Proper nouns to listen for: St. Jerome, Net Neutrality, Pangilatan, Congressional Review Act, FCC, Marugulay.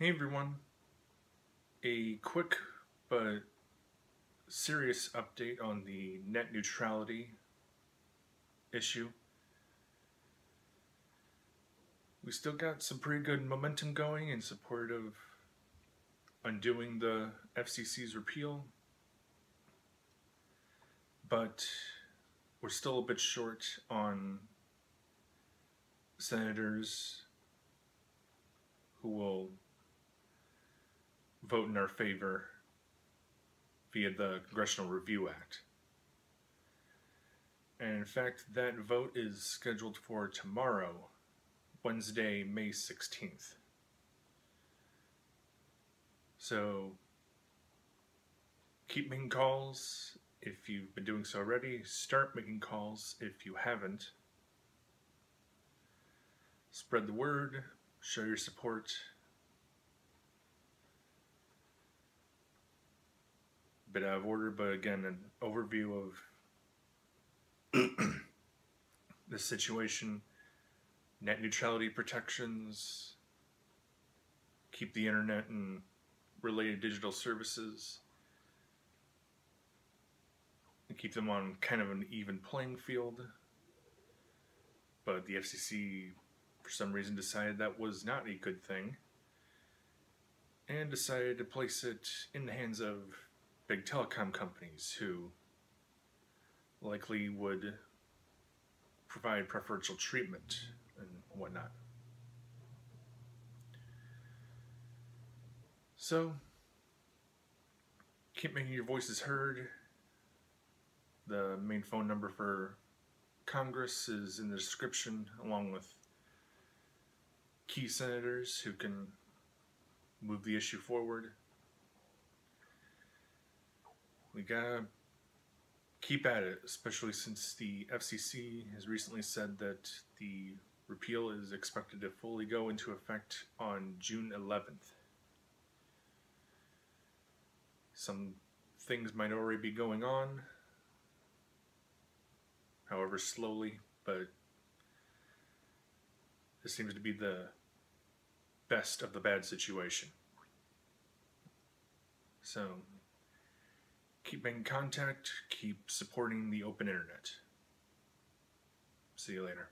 Hey everyone, a quick but serious update on the net neutrality issue. We still got some pretty good momentum going in support of undoing the FCC's repeal, but we're still a bit short on senators who will vote in our favor via the Congressional Review Act. And in fact, that vote is scheduled for tomorrow, Wednesday, May 16th. So keep making calls if you've been doing so already. Start making calls if you haven't. Spread the word, show your support. Bit out of order, but again, an overview of the situation, net neutrality protections, keep the internet and related digital services, and keep them on kind of an even playing field, but the FCC for some reason decided that was not a good thing, and decided to place it in the hands of big telecom companies who likely would provide preferential treatment and whatnot. So keep making your voices heard. The main phone number for Congress is in the description, along with key senators who can move the issue forward. We gotta keep at it, especially since the FCC has recently said that the repeal is expected to fully go into effect on June 11th. Some things might already be going on, however slowly, but this seems to be the best of the bad situation. So keep making contact, keep supporting the open internet. See you later.